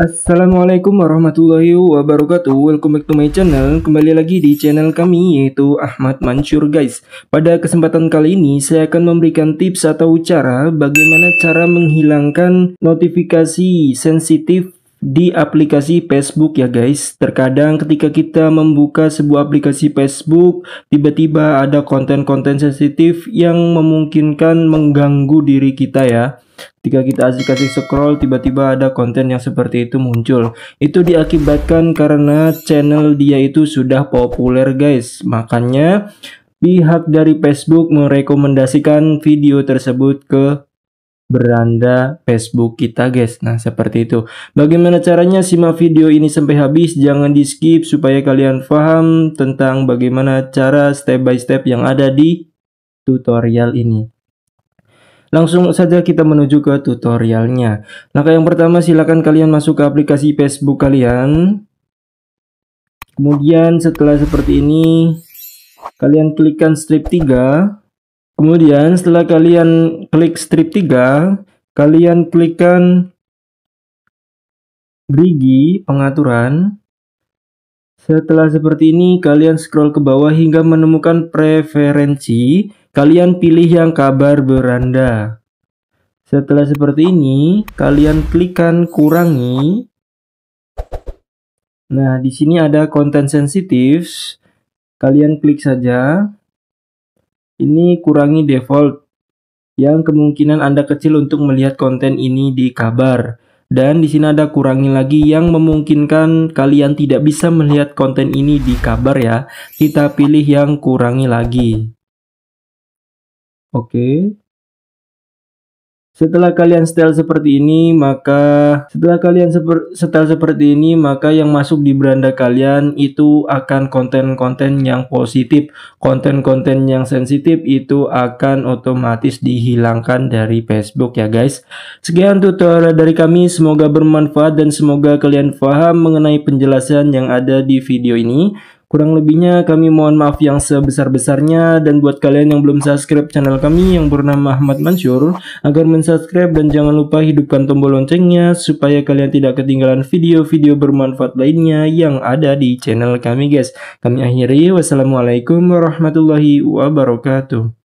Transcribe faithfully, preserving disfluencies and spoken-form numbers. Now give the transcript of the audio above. Assalamualaikum warahmatullahi wabarakatuh. Welcome back to my channel. Kembali lagi di channel kami, yaitu Ahmad Manshur, guys. Pada kesempatan kali ini saya akan memberikan tips atau cara bagaimana cara menghilangkan notifikasi sensitif di aplikasi Facebook ya guys. Terkadang ketika kita membuka sebuah aplikasi Facebook, tiba-tiba ada konten-konten sensitif yang memungkinkan mengganggu diri kita ya. Ketika kita asik-asik scroll, tiba-tiba ada konten yang seperti itu muncul. Itu diakibatkan karena channel dia itu sudah populer guys. Makanya pihak dari Facebook merekomendasikan video tersebut ke beranda Facebook kita guys. Nah seperti itu. Bagaimana caranya? Simak video ini sampai habis, jangan di skip supaya kalian paham tentang bagaimana cara step by step yang ada di tutorial ini. Langsung saja kita menuju ke tutorialnya. Langkah yang pertama, silakan kalian masuk ke aplikasi Facebook kalian. Kemudian setelah seperti ini, kalian klikkan strip tiga. Kemudian setelah kalian klik strip tiga, kalian klikkan Grigi pengaturan. Setelah seperti ini, kalian scroll ke bawah hingga menemukan preferensi. Kalian pilih yang kabar beranda. Setelah seperti ini, kalian klikkan kurangi. Nah, di sini ada konten sensitif. Kalian klik saja. Ini kurangi default yang kemungkinan Anda kecil untuk melihat konten ini di kabar. Dan di sini ada kurangi lagi yang memungkinkan kalian tidak bisa melihat konten ini di kabar ya. Kita pilih yang kurangi lagi. Oke. Setelah kalian setel seperti ini, maka setelah kalian seper, setel seperti ini, maka yang masuk di beranda kalian itu akan konten-konten yang positif. Konten-konten yang sensitif itu akan otomatis dihilangkan dari Facebook ya guys. Sekian tutorial dari kami, semoga bermanfaat dan semoga kalian paham mengenai penjelasan yang ada di video ini. Kurang lebihnya kami mohon maaf yang sebesar-besarnya, dan buat kalian yang belum subscribe channel kami yang bernama Ahmad Manshur, agar mensubscribe dan jangan lupa hidupkan tombol loncengnya supaya kalian tidak ketinggalan video-video bermanfaat lainnya yang ada di channel kami guys. Kami akhiri, wassalamualaikum warahmatullahi wabarakatuh.